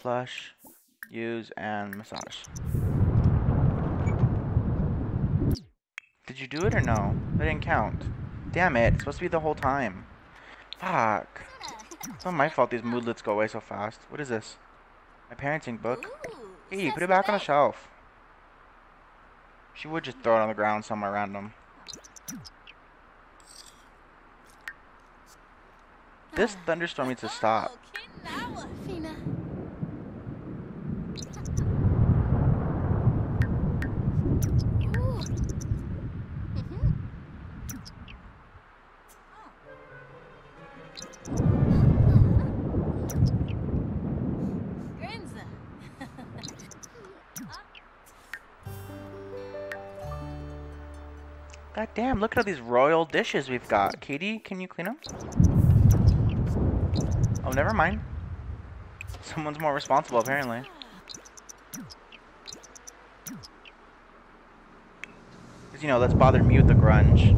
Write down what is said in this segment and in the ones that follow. Flush, use, and massage. Did you do it or no? That didn't count. Damn it, it's supposed to be the whole time. Fuck. It's not my fault these moodlets go away so fast. What is this? My parenting book? Hey, put it back on the shelf. She would just throw it on the ground somewhere random. This thunderstorm needs to stop. God damn, look at all these royal dishes we've got. Katie, can you clean them? Oh, never mind. Someone's more responsible, apparently. Because, you know, that's bothered me with the grunge.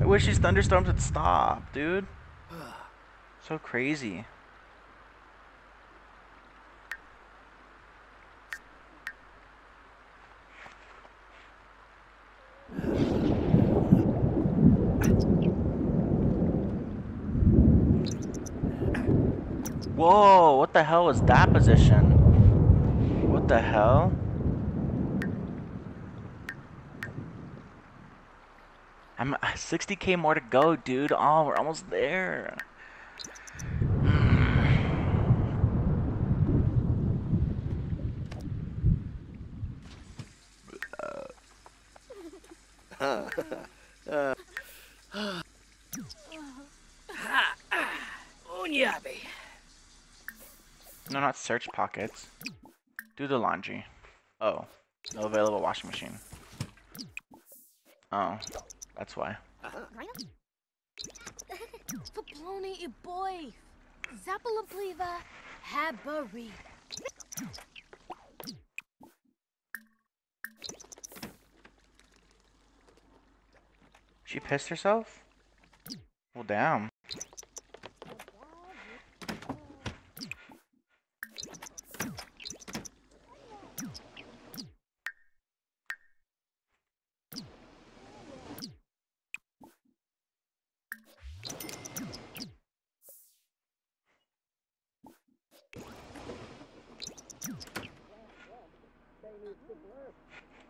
I wish these thunderstorms would stop, dude. So crazy. Whoa, what the hell is that position? What the hell? I'm 60k more to go, dude. Oh, we're almost there. No, not search pockets. Do the laundry. Oh, no available washing machine. Oh, that's why. She pissed herself? Well, damn.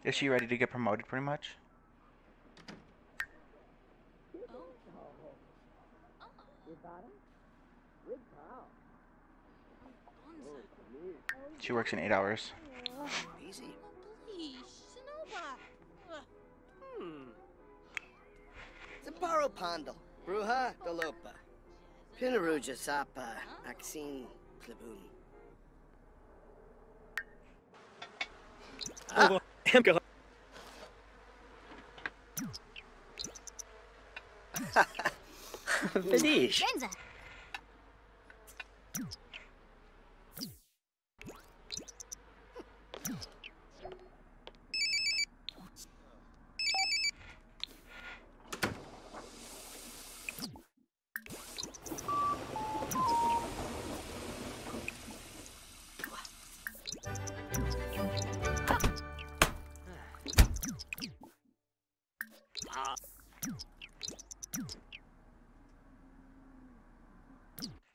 Is she ready to get promoted, pretty much? She works in 8 hours. Easy. Zamparo Pondal, Bruja Dolopa, Pinaruja Sapa, Axine Kleboom. Ah. Finish.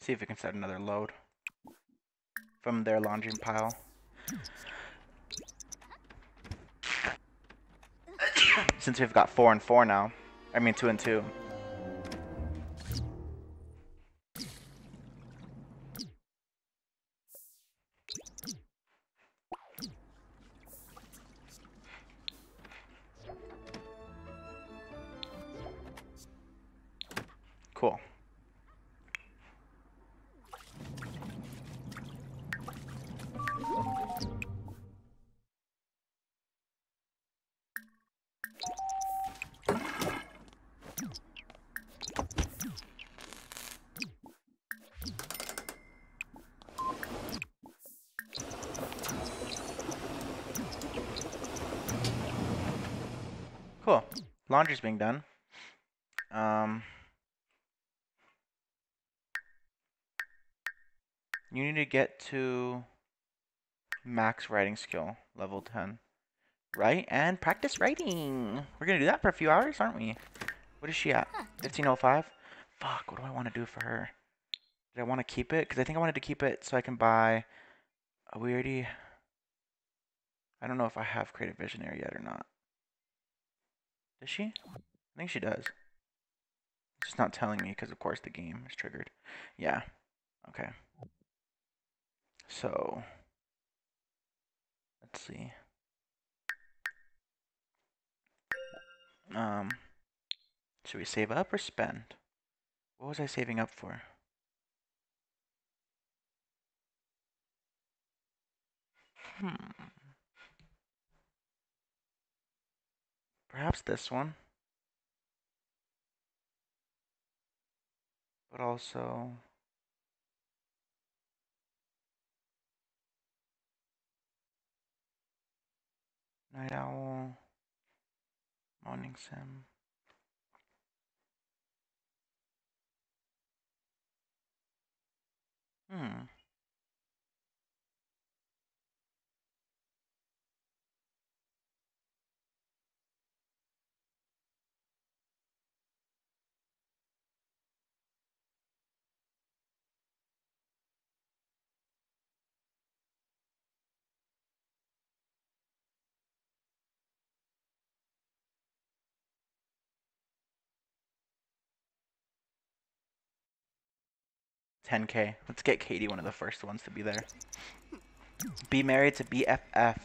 See if we can set another load from their laundry pile. Since we've got 4 and 4 now. I mean 2 and 2. cool. Laundry's being done. You need to get to max writing skill, level 10. Write and practice writing. We're gonna do that for a few hours, aren't we? What is she at? 1505? Fuck, what do I want to do for her? Did I want to keep it? Because I think I wanted to keep it so I can buy... we already... I don't know if I have Creative Visionary yet or not. Does she? I think she does. It's just not telling me because, of course, the game is triggered. Yeah. Okay. So... let's see. Should we save up or spend? What was I saving up for? Perhaps this one. But also... Night Owl. Morning Sim. $10K. Let's get Katie one of the first ones to be there. Be married to BFF.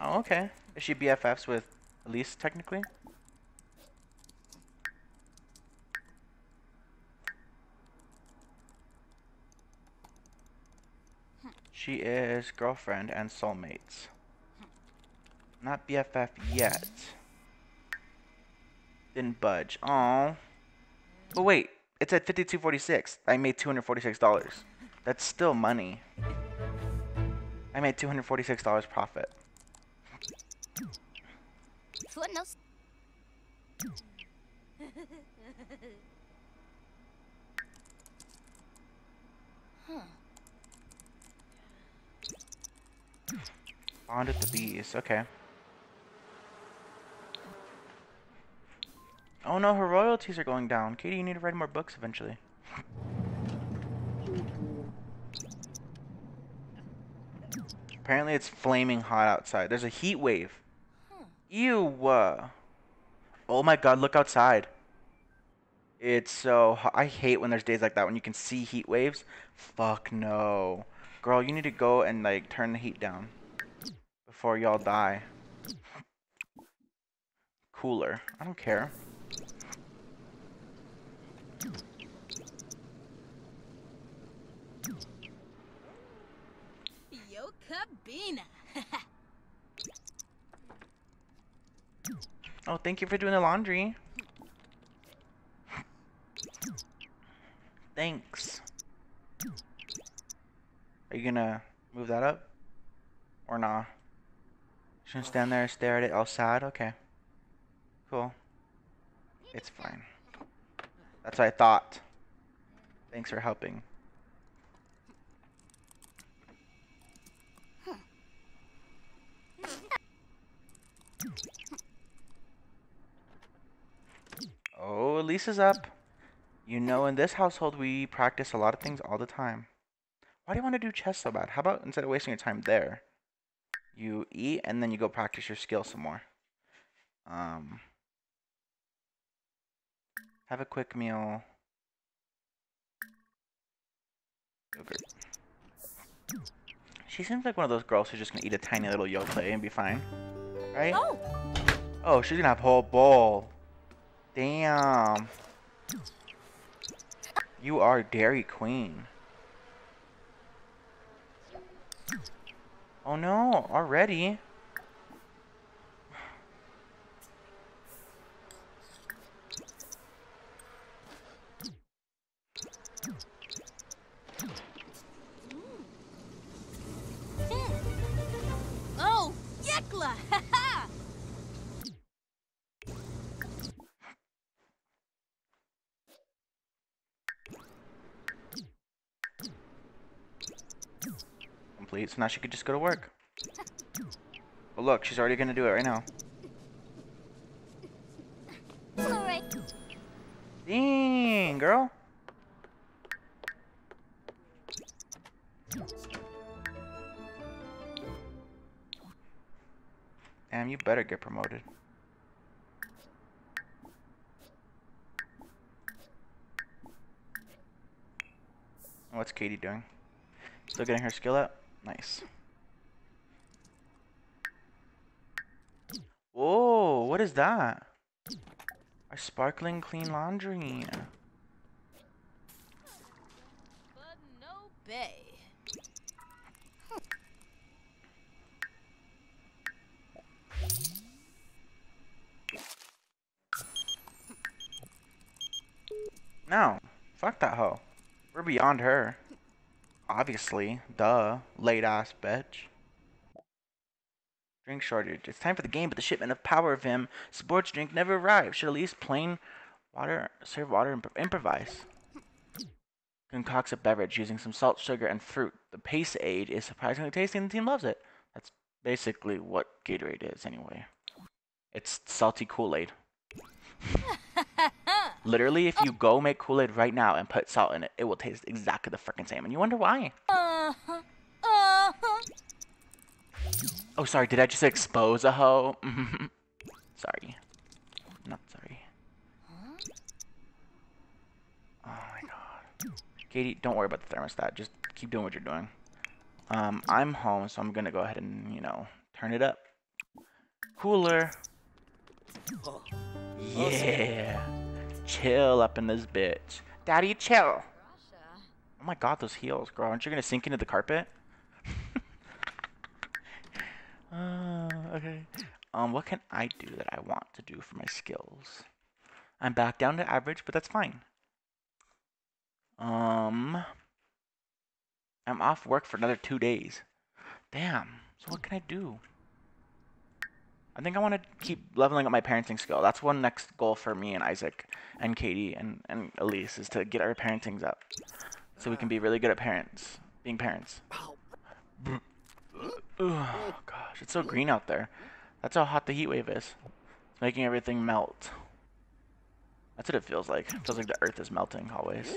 Oh, okay. Is she BFFs with Elise, technically? She is girlfriend and soulmates. Not BFF yet. Didn't budge. Aww. But wait. It's at 52.46. I made $246. That's still money. I made $246 profit. Bond with the bees. Okay. Oh no, her royalties are going down. Katie, you need to write more books eventually. Apparently it's flaming hot outside. There's a heat wave. Ew. Oh my god, look outside. It's so hot. I hate when there's days like that when you can see heat waves. Fuck no. Girl, you need to go and like turn the heat down before y'all die. Cooler. I don't care. Oh, thank you for doing the laundry. Thanks. Are you gonna move that up? Or nah? Just gonna stand there and stare at it all sad? Okay. Cool. It's fine. That's what I thought. Thanks for helping. Oh, Elise is up. You know, in this household, we practice a lot of things all the time. Why do you want to do chess so bad? How about instead of wasting your time there, you eat and then you go practice your skill some more. Have a quick meal. Yogurt. She seems like one of those girls who's just gonna eat a tiny little yoplait and be fine. Right? Oh. Oh, she's gonna have a whole bowl. Damn. You are Dairy Queen. Oh no, already? complete, so now she could just go to work. But look, she's already gonna do it right now. Alright. Dang, girl. Damn, you better get promoted. What's Katie doing? Still getting her skill up? Nice. Whoa, what is that? Our sparkling clean laundry. But no bay. No, fuck that hoe. We're beyond her. Obviously, duh, late ass bitch. Drink shortage. It's time for the game, but the shipment of power of him sports drink never arrived. Should at least plain water serve water and improvise. Concocts a beverage using some salt, sugar, and fruit. The pace aid is surprisingly tasty, and the team loves it. That's basically what Gatorade is, anyway. It's salty Kool-Aid. Literally, if you go make Kool-Aid right now and put salt in it, it will taste exactly the frickin' same. And you wonder why. Oh, sorry. Did I just expose a hoe? Sorry. Not sorry. Oh, my God. Katie, don't worry about the thermostat. Just keep doing what you're doing. I'm home, so I'm going to go ahead and, you know, turn it up. Cooler. Yeah. Chill up in this bitch. Daddy, chill. Oh my God, those heels, girl. Aren't you gonna sink into the carpet? Okay. What can I do that I want to do for my skills? I'm back down to average, but that's fine. I'm off work for another 2 days. Damn. So what can I do? I think I want to keep leveling up my parenting skill. That's one next goal for me and Isaac and Katie and Elise is to get our parentings up so we can be really good at being parents. Oh gosh, it's so green out there. That's how hot the heat wave is. It's making everything melt. That's what it feels like. It feels like the earth is melting always.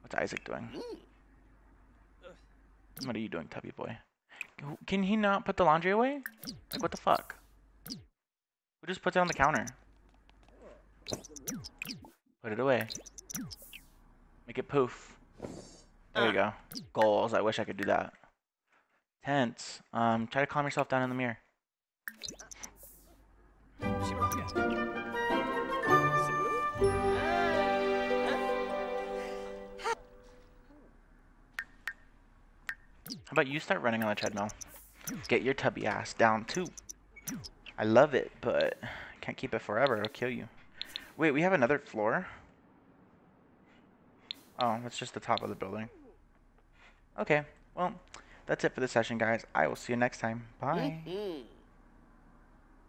What's Isaac doing? What are you doing, tubby boy? Can he not put the laundry away? Like, what the fuck? Who just puts it on the counter? Put it away. Make it poof. There we go. Goals. I wish I could do that. Tense. Try to calm yourself down in the mirror. How about you start running on the treadmill? Get your tubby ass down too. I love it, but I can't keep it forever. It'll kill you. Wait, we have another floor? Oh, that's just the top of the building. Okay, well, that's it for this session, guys. I will see you next time. Bye.